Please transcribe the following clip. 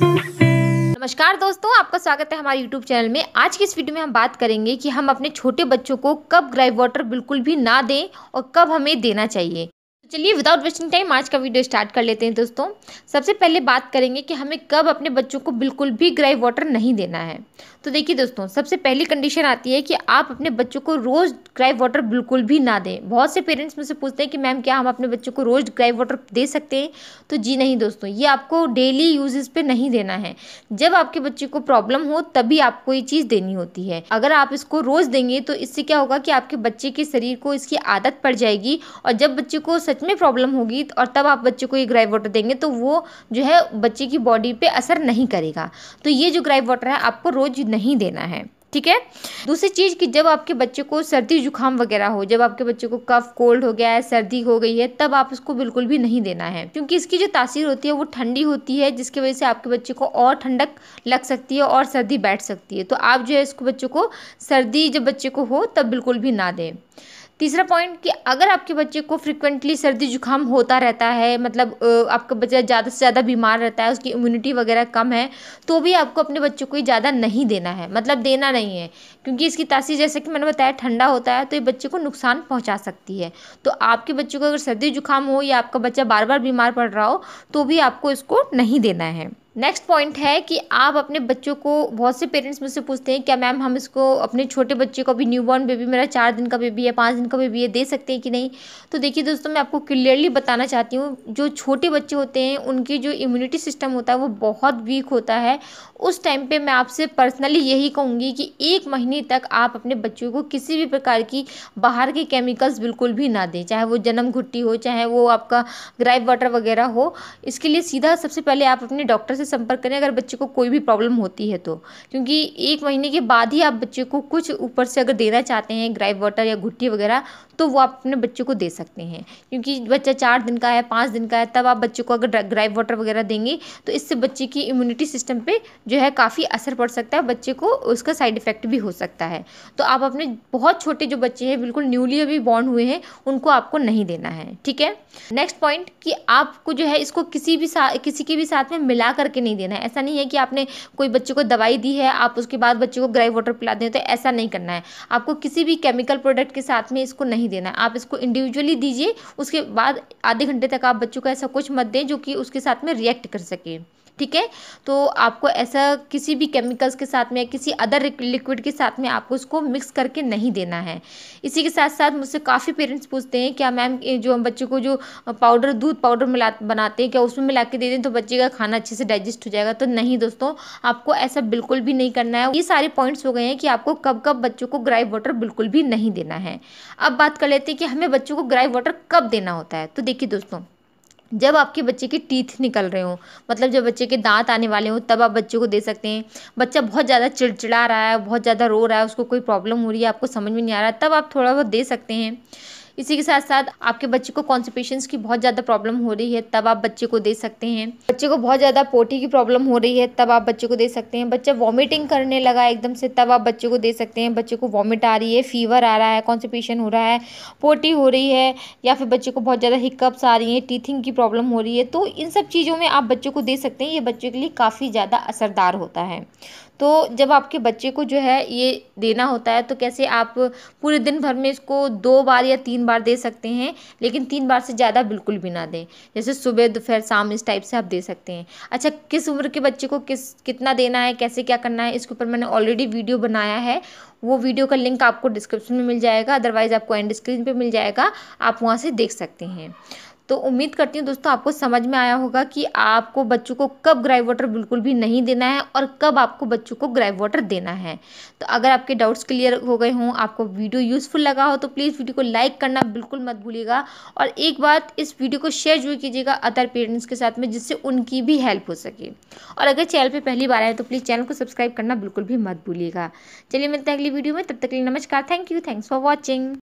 नमस्कार दोस्तों, आपका स्वागत है हमारे YouTube चैनल में। आज की इस वीडियो में हम बात करेंगे कि हम अपने छोटे बच्चों को कब ग्राइप वाटर बिल्कुल भी ना दें और कब हमें देना चाहिए। तो चलिए विदाउट वेस्टिंग टाइम आज का वीडियो स्टार्ट कर लेते हैं। दोस्तों, सबसे पहले बात करेंगे कि हमें कब अपने बच्चों को बिल्कुल भी ग्राइप वाटर नहीं देना है। तो देखिए दोस्तों, सबसे पहली कंडीशन आती है कि आप अपने बच्चों को रोज़ ग्राइप वाटर बिल्कुल भी ना दें। बहुत से पेरेंट्स मुझसे पूछते हैं कि मैम क्या हम अपने बच्चों को रोज़ ग्राइप वाटर दे सकते हैं? तो जी नहीं दोस्तों, ये आपको डेली यूजेस पे नहीं देना है। जब आपके बच्चे को प्रॉब्लम हो तभी आपको ये चीज़ देनी होती है। अगर आप इसको रोज़ देंगे तो इससे क्या होगा कि आपके बच्चे के शरीर को इसकी आदत पड़ जाएगी, और जब बच्चे को सच में प्रॉब्लम होगी और तब आप बच्चे को ये ग्राइप वाटर देंगे तो वो जो है बच्चे की बॉडी पर असर नहीं करेगा। तो ये जो ग्राइप वाटर है आपको रोज़ नहीं देना है, ठीक है। दूसरी चीज़ कि जब आपके बच्चे को सर्दी जुकाम वगैरह हो, जब आपके बच्चे को कफ कोल्ड हो गया है, सर्दी हो गई है, तब आप उसको बिल्कुल भी नहीं देना है, क्योंकि इसकी जो तासीर होती है वो ठंडी होती है, जिसकी वजह से आपके बच्चे को और ठंडक लग सकती है और सर्दी बैठ सकती है। तो आप जो है इसको बच्चों को सर्दी जब बच्चे को हो तब बिल्कुल भी ना दें। तीसरा पॉइंट कि अगर आपके बच्चे को फ्रिक्वेंटली सर्दी जुकाम होता रहता है, मतलब आपका बच्चा ज़्यादा से ज़्यादा बीमार रहता है, उसकी इम्यूनिटी वगैरह कम है, तो भी आपको अपने बच्चों को ये ज़्यादा नहीं देना है, मतलब देना नहीं है, क्योंकि इसकी तासीर जैसे कि मैंने बताया ठंडा होता है तो ये बच्चे को नुकसान पहुँचा सकती है। तो आपके बच्चे को अगर सर्दी जुकाम हो या आपका बच्चा बार बार बीमार पड़ रहा हो तो भी आपको इसको नहीं देना है। नेक्स्ट पॉइंट है कि आप अपने बच्चों को, बहुत से पेरेंट्स मुझसे पूछते हैं क्या मैम हम इसको अपने छोटे बच्चे को, अभी न्यूबॉर्न बेबी, मेरा 4 दिन का बेबी है, 5 दिन का बेबी है, दे सकते हैं कि नहीं? तो देखिए दोस्तों, मैं आपको क्लियरली बताना चाहती हूँ, जो छोटे बच्चे होते हैं उनकी जो इम्यूनिटी सिस्टम होता है वो बहुत वीक होता है। उस टाइम पर मैं आपसे पर्सनली यही कहूँगी कि 1 महीने तक आप अपने बच्चों को किसी भी प्रकार की बाहर के केमिकल्स बिल्कुल भी ना दें, चाहे वो जन्म घुट्टी हो, चाहे वो आपका ग्राइप वाटर वगैरह हो। इसके लिए सीधा सबसे पहले आप अपने डॉक्टर संपर्क करें अगर बच्चे को कोई भी प्रॉब्लम होती है तो, क्योंकि 1 महीने के बाद ही आप बच्चे को कुछ ऊपर से अगर देना चाहते हैं ग्राइप वाटर या घुट्टी वगैरह तो वो आप अपने बच्चे को दे सकते हैं, क्योंकि बच्चा 4 दिन का है, 5 दिन का है, तब आप बच्चे को अगर ग्राइप वाटर वगैरह देंगे तो इससे बच्चे की इम्यूनिटी सिस्टम पे जो है काफ़ी असर पड़ सकता है, बच्चे को उसका साइड इफेक्ट भी हो सकता है। तो आप अपने बहुत छोटे जो बच्चे हैं, बिल्कुल न्यूली अभी बॉर्न हुए हैं, उनको आपको नहीं देना है, ठीक है। नेक्स्ट पॉइंट कि आपको जो है इसको किसी के भी साथ में मिला करके नहीं देना है। ऐसा नहीं है कि आपने कोई बच्चे को दवाई दी है आप उसके बाद बच्चे को ग्राइप वाटर पिला दें, तो ऐसा नहीं करना है। आपको किसी भी केमिकल प्रोडक्ट के साथ में इसको नहीं देना है। आप इसको इंडिविजुअली दीजिए, उसके बाद आधे घंटे तक आप बच्चों को ऐसा कुछ मत दें जो कि उसके साथ में रिएक्ट कर सके, ठीक है। तो आपको ऐसा किसी भी केमिकल्स के साथ में या किसी अदर लिक्विड के साथ में आपको उसको मिक्स करके नहीं देना है। इसी के साथ साथ मुझसे काफ़ी पेरेंट्स पूछते हैं क्या मैम जो हम बच्चों को जो पाउडर, दूध पाउडर मिला बनाते हैं, क्या उसमें मिला के दे दें तो बच्चे का खाना अच्छे से डाइजेस्ट हो जाएगा? तो नहीं दोस्तों, आपको ऐसा बिल्कुल भी नहीं करना है। ये सारे पॉइंट्स हो गए हैं कि आपको कब कब बच्चों को ग्राइप वाटर बिल्कुल भी नहीं देना है। अब बात कर लेते हैं कि हमें बच्चों को ग्राइप वाटर कब देना होता है। तो देखिए दोस्तों, जब आपके बच्चे के टीथ निकल रहे हो, मतलब जब बच्चे के दांत आने वाले हो, तब आप बच्चे को दे सकते हैं। बच्चा बहुत ज़्यादा चिड़चिड़ा रहा है, बहुत ज़्यादा रो रहा है, उसको कोई प्रॉब्लम हो रही है, आपको समझ में नहीं आ रहा है, तब आप थोड़ा बहुत दे सकते हैं। इसी के साथ साथ आपके बच्चे को कॉन्स्टिपेशंस की बहुत ज़्यादा प्रॉब्लम हो रही है, तब आप बच्चे को दे सकते हैं। बच्चे को बहुत ज़्यादा पोटी की प्रॉब्लम हो रही है, तब आप बच्चे को दे सकते हैं। बच्चा वॉमिटिंग करने लगा एकदम से, तब आप बच्चे को दे सकते हैं। बच्चे को वॉमिट आ रही है, फीवर आ रहा है, कॉन्स्टिपेशन हो रहा है, पोटी हो रही है, या फिर बच्चे को बहुत ज़्यादा हिकअप्स आ रही हैं, टीथिंग की प्रॉब्लम हो रही है, तो इन सब चीज़ों में आप बच्चों को दे सकते हैं। ये बच्चों के लिए काफ़ी ज़्यादा असरदार होता है। तो जब आपके बच्चे को जो है ये देना होता है तो कैसे आप पूरे दिन भर में इसको 2 बार या 3 बार दे सकते हैं, लेकिन 3 बार से ज़्यादा बिल्कुल भी ना दें। जैसे सुबह, दोपहर, शाम, इस टाइप से आप दे सकते हैं। अच्छा, किस उम्र के बच्चे को कितना देना है, कैसे क्या करना है, इसके ऊपर मैंने ऑलरेडी वीडियो बनाया है, वो वीडियो का लिंक आपको डिस्क्रिप्शन में मिल जाएगा, अदरवाइज़ आपको एंड स्क्रीन पर मिल जाएगा, आप वहाँ से देख सकते हैं। तो उम्मीद करती हूँ दोस्तों आपको समझ में आया होगा कि आपको बच्चों को कब ग्राइप वाटर बिल्कुल भी नहीं देना है और कब आपको बच्चों को ग्राइप वाटर देना है। तो अगर आपके डाउट्स क्लियर हो गए हों, आपको वीडियो यूज़फुल लगा हो, तो प्लीज़ वीडियो को लाइक करना बिल्कुल मत भूलिएगा, और एक बात, इस वीडियो को शेयर जरूर कीजिएगा अदर पेरेंट्स के साथ में, जिससे उनकी भी हेल्प हो सके। और अगर चैनल पर पहली बार आए तो प्लीज़ चैनल को सब्सक्राइब करना बिल्कुल भी मत भूलिएगा। चलिए मिलते हैं अगली वीडियो में, तब तक के लिए नमस्कार, thank you, thanks for watching.